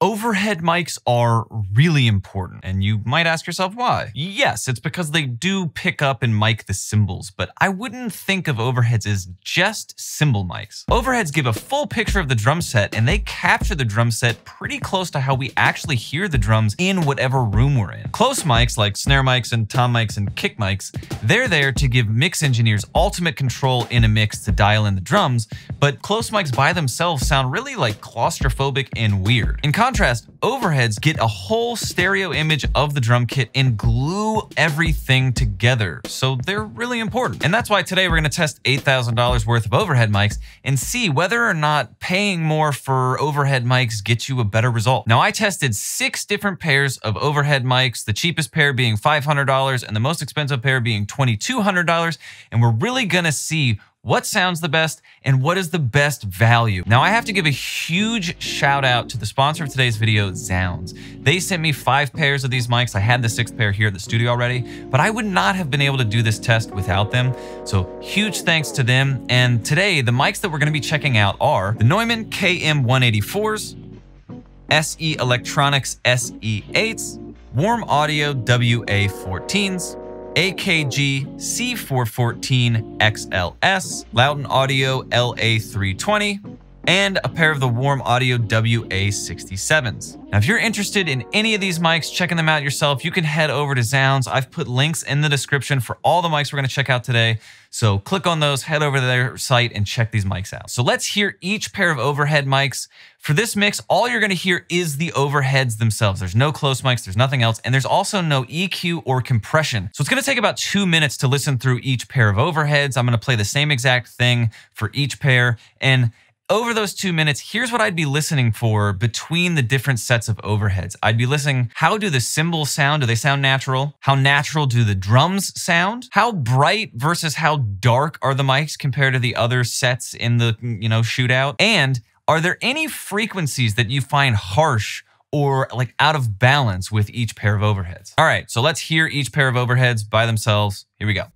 Overhead mics are really important, and you might ask yourself why. Yes, it's because they do pick up and mic the cymbals, but I wouldn't think of overheads as just cymbal mics. Overheads give a full picture of the drum set, and they capture the drum set pretty close to how we actually hear the drums in whatever room we're in. Close mics like snare mics and tom mics and kick mics, they're there to give mix engineers ultimate control in a mix to dial in the drums, but close mics by themselves sound really like claustrophobic and weird. In contrast, overheads get a whole stereo image of the drum kit and glue everything together, so they're really important. And that's why today we're gonna test $8,000 worth of overhead mics and see whether or not paying more for overhead mics gets you a better result. Now, I tested 6 different pairs of overhead mics, the cheapest pair being $500 and the most expensive pair being $2,200, and we're really gonna see what sounds the best, and what is the best value. Now, I have to give a huge shout out to the sponsor of today's video, zZounds. They sent me 5 pairs of these mics. I had the 6th pair here at the studio already, but I would not have been able to do this test without them. So huge thanks to them. And today, the mics that we're gonna be checking out are the Neumann KM184s, SE Electronics SE8s, Warm Audio WA14s, AKG C414 XLS, Lauten Audio LA320, and a pair of the Warm Audio WA67s. Now, if you're interested in any of these mics, checking them out yourself, you can head over to zZounds. I've put links in the description for all the mics we're gonna check out today. So click on those, head over to their site and check these mics out. So let's hear each pair of overhead mics. For this mix, all you're gonna hear is the overheads themselves. There's no close mics, there's nothing else, and there's also no EQ or compression. So it's gonna take about 2 minutes to listen through each pair of overheads. I'm gonna play the same exact thing for each pair, and over those 2 minutes, here's what I'd be listening for between the different sets of overheads. I'd be listening, how do the cymbals sound? Do they sound natural? How natural do the drums sound? How bright versus how dark are the mics compared to the other sets in the, shootout? And are there any frequencies that you find harsh or like out of balance with each pair of overheads? All right, so let's hear each pair of overheads by themselves. Here we go.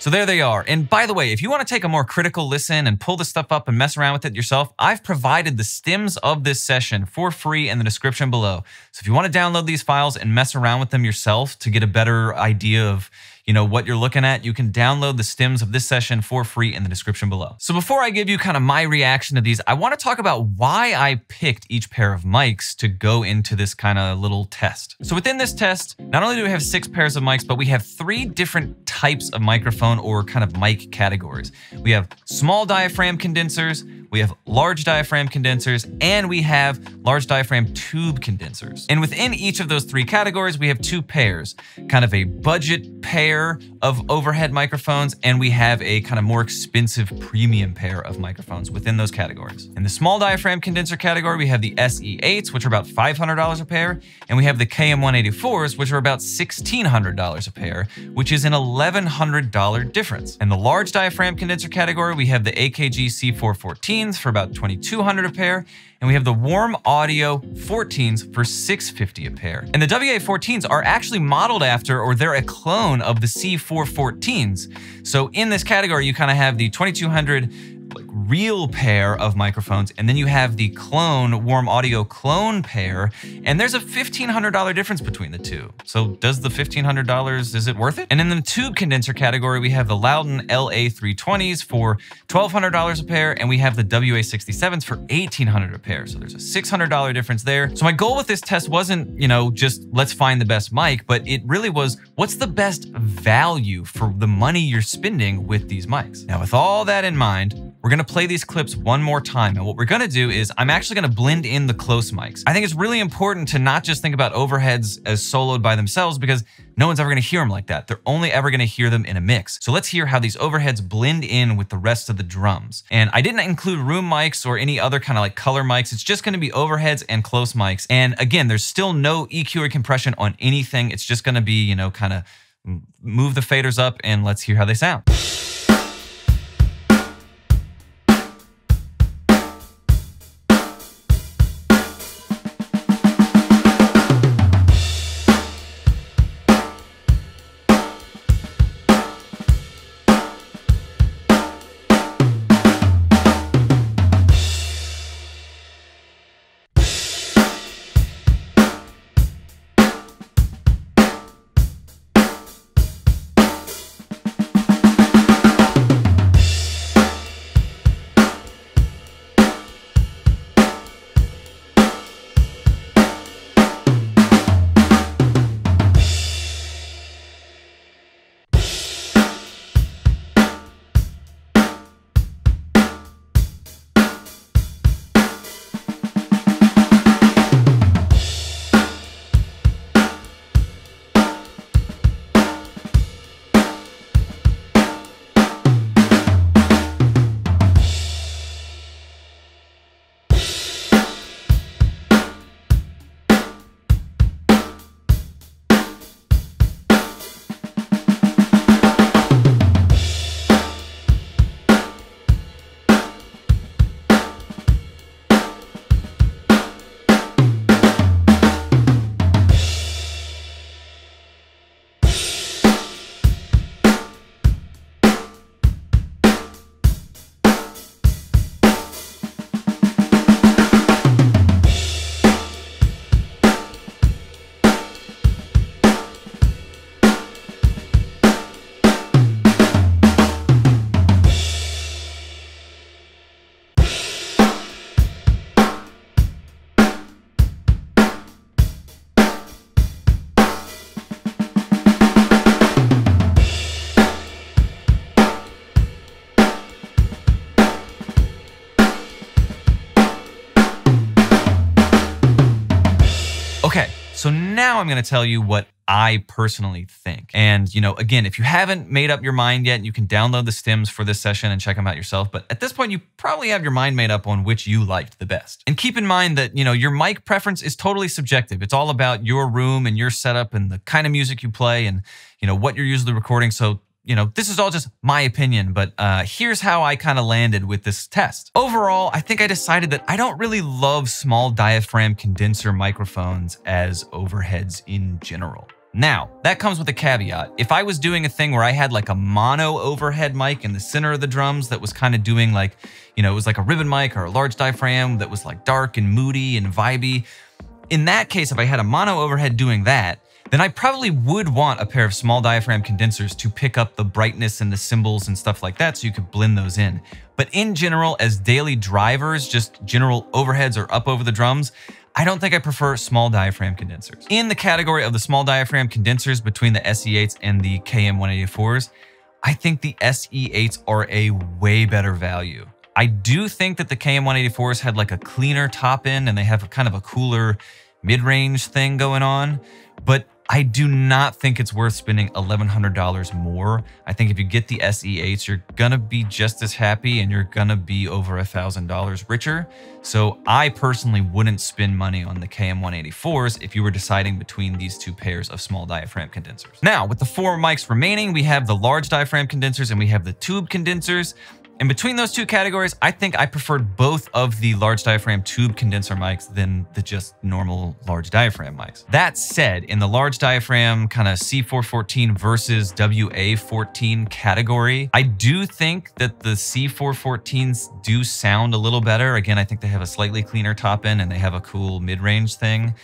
So there they are. And by the way, if you want to take a more critical listen and pull this stuff up and mess around with it yourself, I've provided the stems of this session for free in the description below. So if you want to download these files and mess around with them yourself to get a better idea of what you're looking at, you can download the stems of this session for free in the description below. So before I give you kind of my reaction to these, I want to talk about why I picked each pair of mics to go into this kind of little test. So within this test, not only do we have 6 pairs of mics, but we have 3 different types of microphone or kind of mic categories. We have small diaphragm condensers, we have large diaphragm condensers, and we have large diaphragm tube condensers. And within each of those three categories, we have two pairs, kind of a budget pair of overhead microphones, and we have a kind of more expensive premium pair of microphones within those categories. In the small diaphragm condenser category, we have the SE8s, which are about $500 a pair, and we have the KM184s, which are about $1,600 a pair, which is an $1,100 difference. In the large diaphragm condenser category, we have the AKG C414s for about $2,200 a pair, and we have the Warm Audio 14s for $650 a pair. And the WA14s are actually modeled after, or they're a clone of the C414s. So in this category, you kind of have the $2,200 real pair of microphones, and then you have the clone, Warm Audio clone pair, and there's a $1,500 difference between the two. So does the $1,500, is it worth it? And in the tube condenser category, we have the Lauten LA320s for $1,200 a pair, and we have the WA67s for $1,800 a pair. So there's a $600 difference there. So my goal with this test wasn't, you know, just let's find the best mic, but it really was, what's the best value for the money you're spending with these mics? Now, with all that in mind, we're gonna play these clips one more time. And what we're gonna do is I'm actually gonna blend in the close mics. I think it's really important to not just think about overheads as soloed by themselves, because no one's ever gonna hear them like that. They're only ever gonna hear them in a mix. So let's hear how these overheads blend in with the rest of the drums. And I didn't include room mics or any other kind of like color mics. It's just gonna be overheads and close mics. And again, there's still no EQ or compression on anything. It's just gonna be, you know, kind of move the faders up and let's hear how they sound. So now I'm gonna tell you what I personally think. And, you know, again, if you haven't made up your mind yet, you can download the stems for this session and check them out yourself. But at this point, you probably have your mind made up on which you liked the best. And keep in mind that, you know, your mic preference is totally subjective. It's all about your room and your setup and the kind of music you play and, you know, what you're usually recording. So, you know, this is all just my opinion, but here's how I kind of landed with this test. Overall, I think I decided that I don't really love small diaphragm condenser microphones as overheads in general. Now, that comes with a caveat. If I was doing a thing where I had like a mono overhead mic in the center of the drums that was kind of doing like, you know, it was like a ribbon mic or a large diaphragm that was like dark and moody and vibey. In that case, if I had a mono overhead doing that, then I probably would want a pair of small diaphragm condensers to pick up the brightness and the cymbals and stuff like that so you could blend those in. But in general, as daily drivers, just general overheads or up over the drums, I don't think I prefer small diaphragm condensers. In the category of the small diaphragm condensers between the SE8s and the KM184s, I think the SE8s are a way better value. I do think that the KM184s had like a cleaner top end and they have a kind of a cooler mid-range thing going on, but I do not think it's worth spending $1,100 more. I think if you get the SE8s, you're gonna be just as happy and you're gonna be over $1,000 richer. So I personally wouldn't spend money on the KM184s if you were deciding between these two pairs of small diaphragm condensers. Now, with the four mics remaining, we have the large diaphragm condensers and we have the tube condensers. And between those two categories, I think I preferred both of the large diaphragm tube condenser mics than the just normal large diaphragm mics. That said, in the large diaphragm kind of C414 versus WA14 category, I do think that the C414s do sound a little better. Again, I think they have a slightly cleaner top end and they have a cool mid-range thing,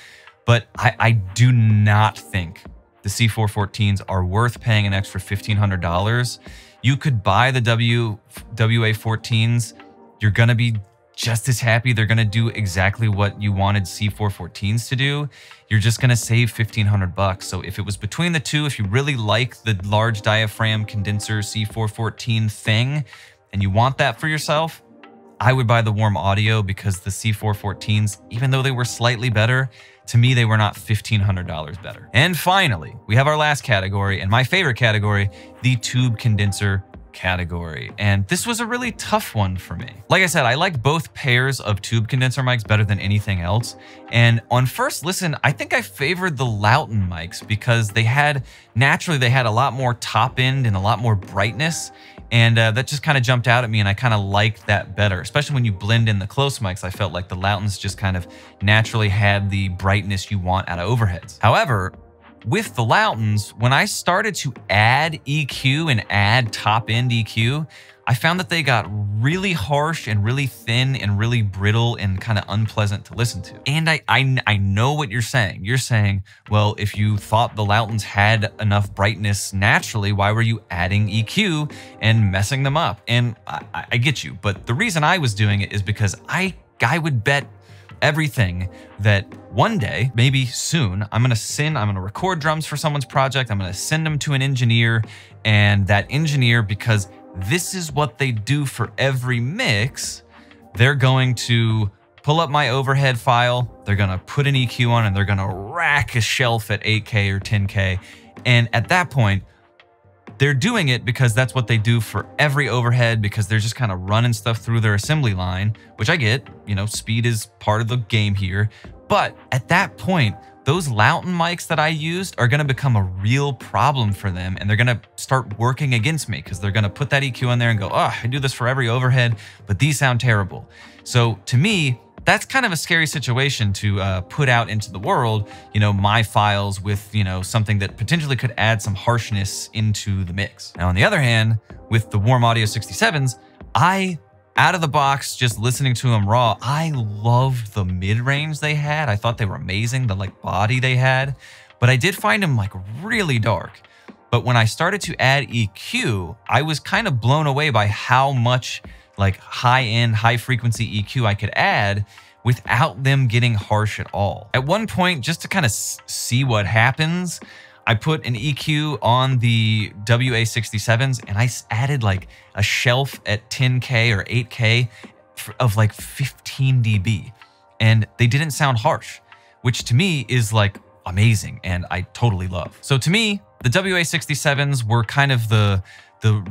but I do not think the C414s are worth paying an extra $1,500. You could buy the WA14s. You're gonna be just as happy. They're gonna do exactly what you wanted C414s to do. You're just gonna save $1,500. So if it was between the two, if you really like the large diaphragm condenser C414 thing, and you want that for yourself, I would buy the Warm Audio, because the C414s, even though they were slightly better, to me, they were not $1,500 better. And finally, we have our last category, and my favorite category, the tube condenser category. And this was a really tough one for me. Like I said, I like both pairs of tube condenser mics better than anything else. And on first listen, I think I favored the Lauten mics because they had, naturally, they had a lot more top end and a lot more brightness. And that just kind of jumped out at me, and I kind of liked that better, especially when you blend in the close mics. I felt like the Lautens just kind of naturally had the brightness you want out of overheads. However, with the Lautens, when I started to add EQ and add top end EQ, I found that they got really harsh and really thin and really brittle and kind of unpleasant to listen to. And I know what you're saying. You're saying, well, if you thought the Lautens had enough brightness naturally, why were you adding EQ and messing them up? And I get you, but the reason I was doing it is because I would bet everything that one day, maybe soon, I'm gonna record drums for someone's project, I'm gonna send them to an engineer, and that engineer, because this is what they do for every mix, they're going to pull up my overhead file, they're gonna put an EQ on, and they're gonna rack a shelf at 8K or 10K. And at that point, they're doing it because that's what they do for every overhead, because they're just kind of running stuff through their assembly line, which I get, you know, speed is part of the game here. But at that point, those Lauten mics that I used are gonna become a real problem for them, and they're gonna start working against me because they're gonna put that EQ in there and go, oh, I do this for every overhead, but these sound terrible. So to me, that's kind of a scary situation to put out into the world, you know, my files with, you know, something that potentially could add some harshness into the mix. Now, on the other hand, with the Warm Audio 67s, out of the box, just listening to them raw, I loved the mid-range they had. I thought they were amazing, the like body they had, but I did find them like really dark. But when I started to add EQ, I was kind of blown away by how much like high-end, high-frequency EQ I could add without them getting harsh at all. At one point, just to kind of see what happens, I put an EQ on the WA67s and I added like a shelf at 10K or 8K of like 15 dB. And they didn't sound harsh, which to me is like amazing and I totally love. So to me, the WA67s were kind of the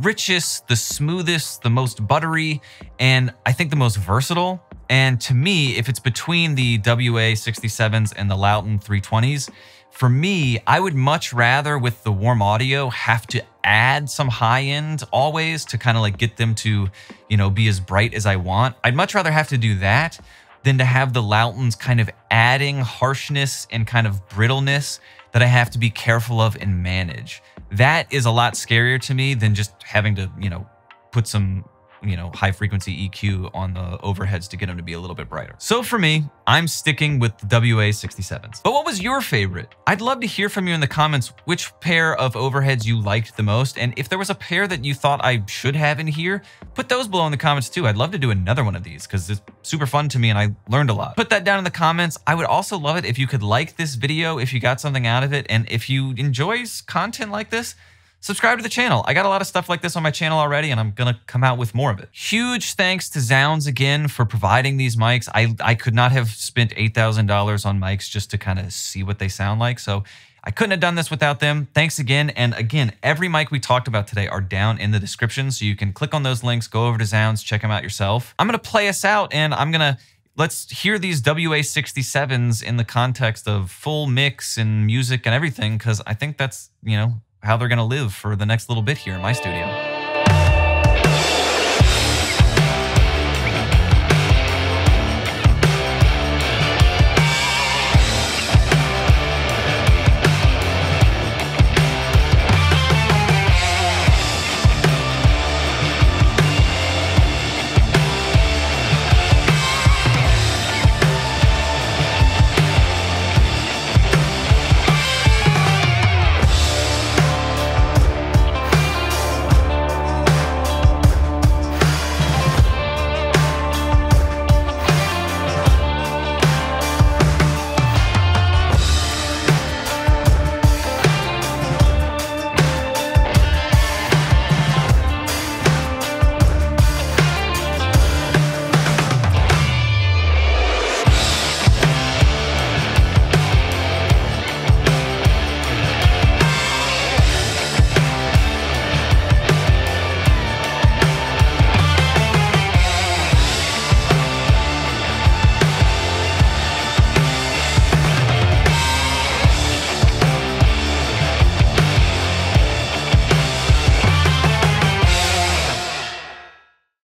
richest, the smoothest, the most buttery, and I think the most versatile. And to me, if it's between the WA67s and the Lauten 320s, for me, I would much rather with the Warm Audio have to add some high end always to kind of like get them to, you know, be as bright as I want. I'd much rather have to do that than to have the Lautens kind of adding harshness and kind of brittleness that I have to be careful of and manage. That is a lot scarier to me than just having to, you know, put some you know, high frequency EQ on the overheads to get them to be a little bit brighter. So for me, I'm sticking with the WA67s. But what was your favorite? I'd love to hear from you in the comments which pair of overheads you liked the most. And if there was a pair that you thought I should have in here, put those below in the comments too. I'd love to do another one of these because it's super fun to me and I learned a lot. Put that down in the comments. I would also love it if you could like this video, if you got something out of it. And if you enjoy content like this, subscribe to the channel. I got a lot of stuff like this on my channel already, and I'm gonna come out with more of it. Huge thanks to zZounds again for providing these mics. I could not have spent $8,000 on mics just to kind of see what they sound like. So I couldn't have done this without them. Thanks again. And again, every mic we talked about today are down in the description. So you can click on those links, go over to zZounds, check them out yourself. I'm gonna play us out and let's hear these WA67s in the context of full mix and music and everything, because I think that's, you know, how they're going to live for the next little bit here in my studio.